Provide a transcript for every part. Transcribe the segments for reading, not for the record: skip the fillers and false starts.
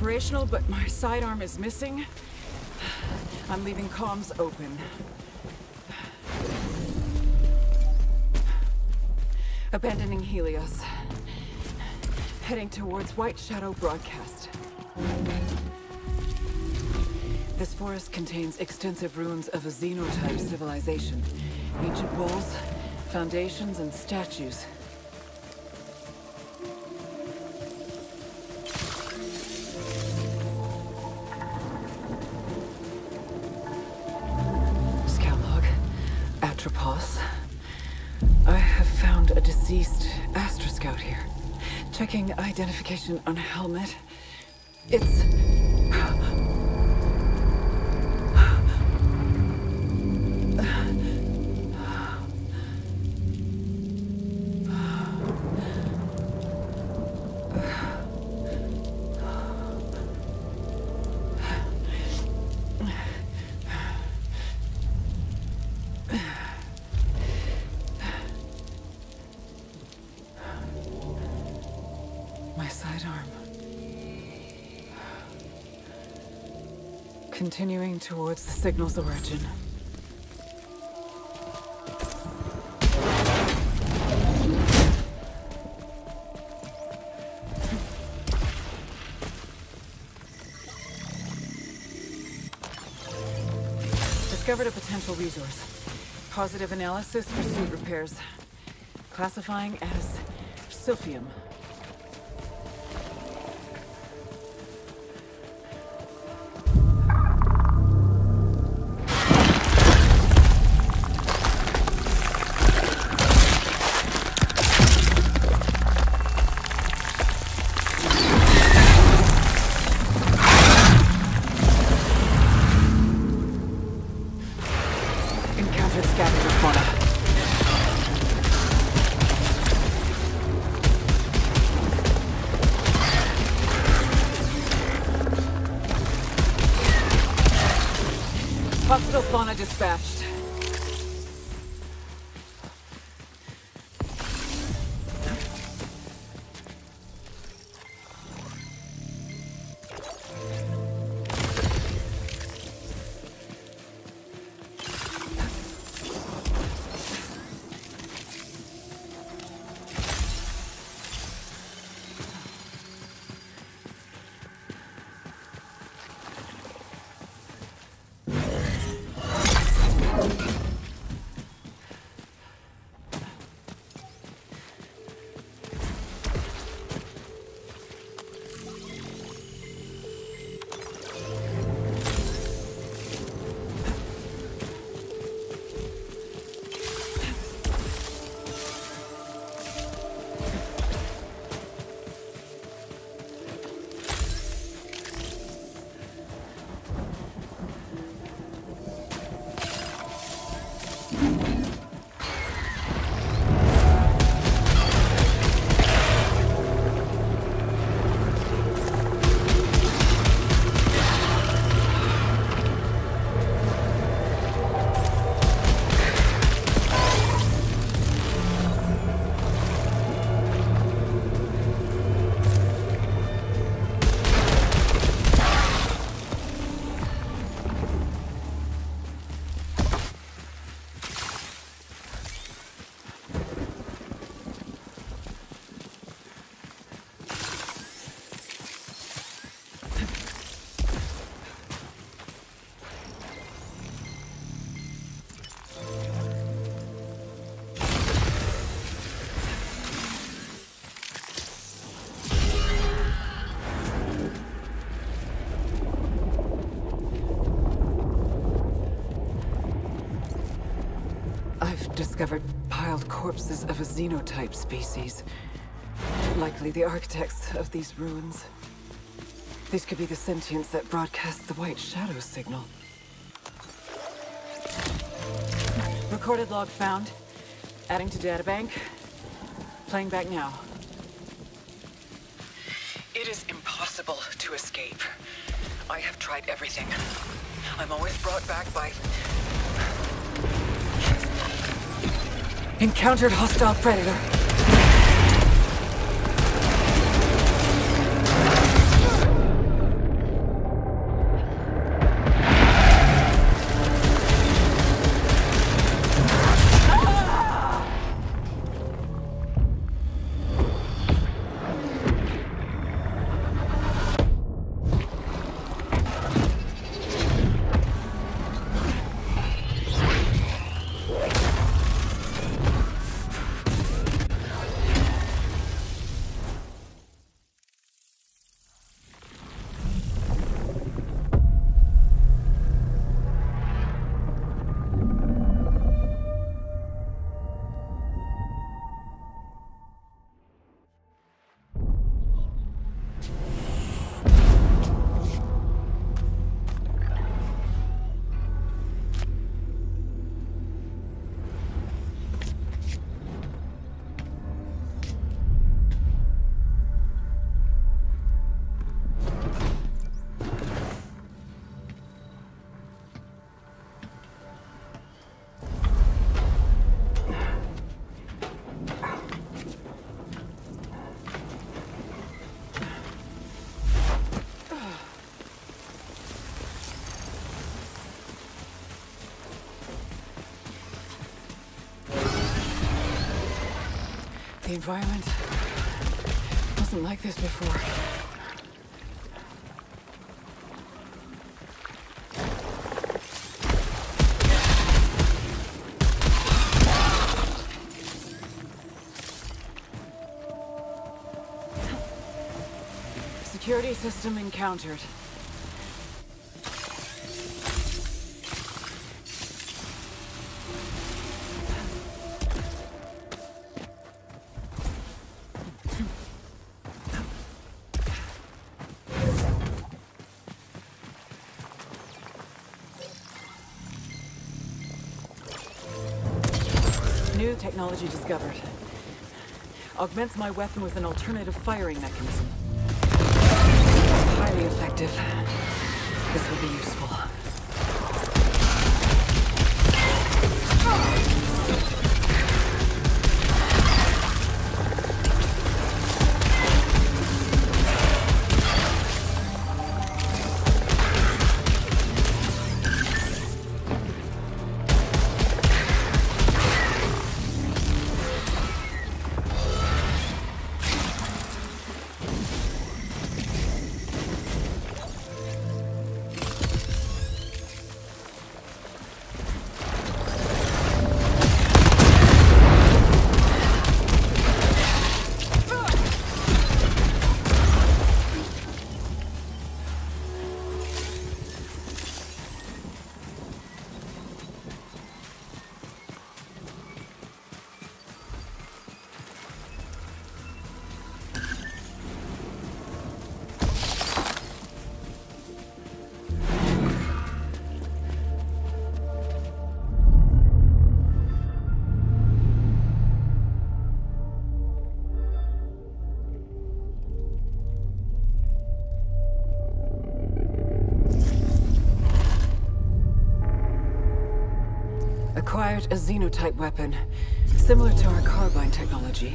operational, but my sidearm is missing. I'm leaving comms open. Abandoning Helios. Heading towards White Shadow Broadcast. This forest contains extensive ruins of a Xenotype civilization. Ancient walls, foundations, and statues. Astro Scout here. Checking identification on a helmet. It's... continuing towards the signal's origin. Discovered a potential resource. Positive analysis for suit repairs. Classifying as silphium. Hostile fauna dispatched. Discovered piled corpses of a Xenotype species. Likely the architects of these ruins. These could be the sentients that broadcast the White Shadow signal. Recorded log found. Adding to databank. Playing back now. It is impossible to escape. I have tried everything. I'm always brought back by... Encountered hostile predator. The environment wasn't like this before. Security system encountered. New technology discovered. Augments my weapon with an alternative firing mechanism. Highly effective. This will be useful. Acquired a Xenotype weapon, similar to our carbine technology.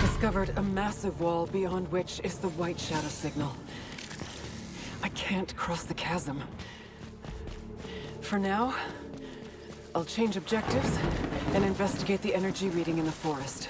Discovered a massive wall beyond which is the White Shadow signal. I can't cross the chasm. For now, I'll change objectives and investigate the energy reading in the forest.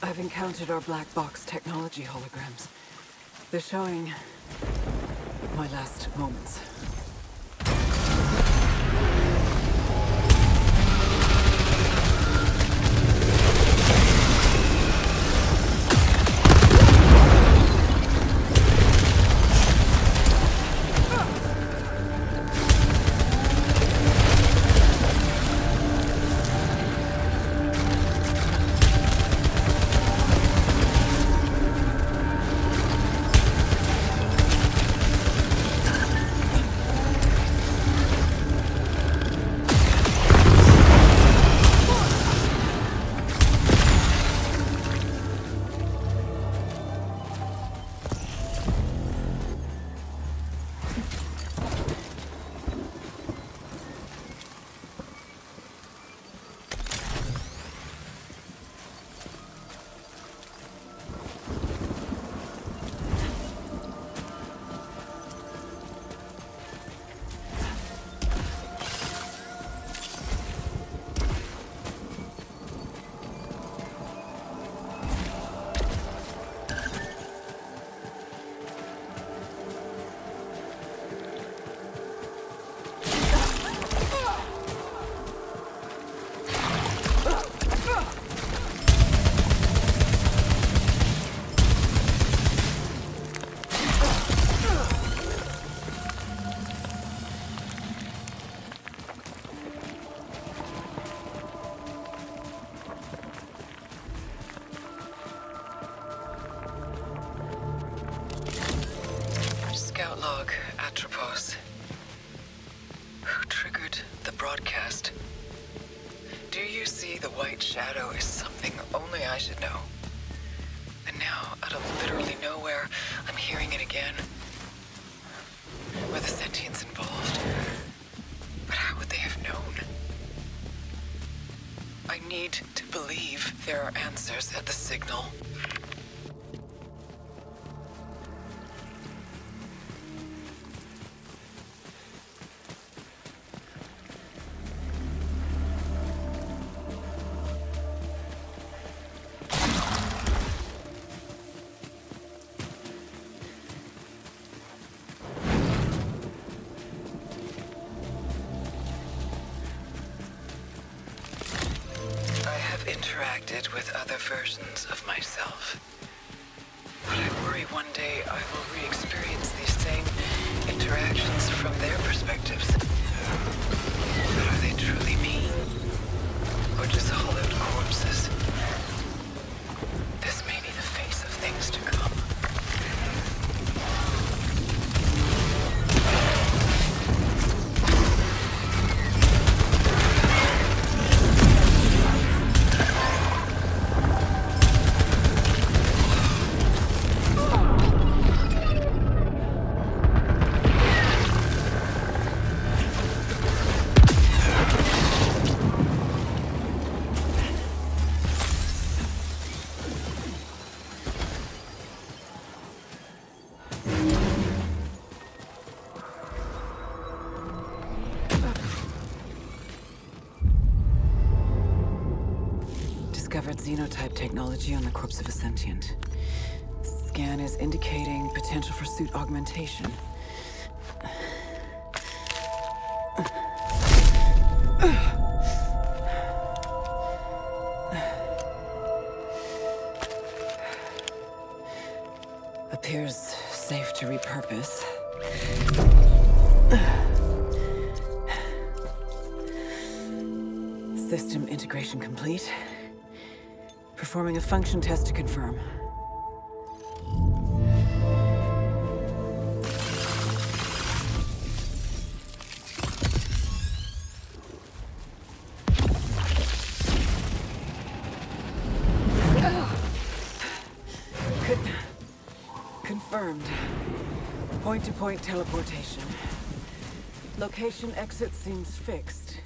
I've encountered our black box technology holograms. They're showing my last moments. Atropos. Who triggered the broadcast? Do you see the White Shadow is something only I should know? And now, out of literally nowhere, I'm hearing it again. Were the sentients involved? But how would they have known? I need to believe there are answers at the signal. Interacted with other versions of myself. But I worry one day I will re-experience these same interactions from their perspectives. But are they truly me? Or just hollowed corpses? This may be the face of things to come. Discovered Xenotype technology on the corpse of a sentient. Scan is indicating potential for suit augmentation. Appears safe to repurpose. System integration complete. Performing a function test to confirm. Confirmed. Point-to-point teleportation. Location exit seems fixed.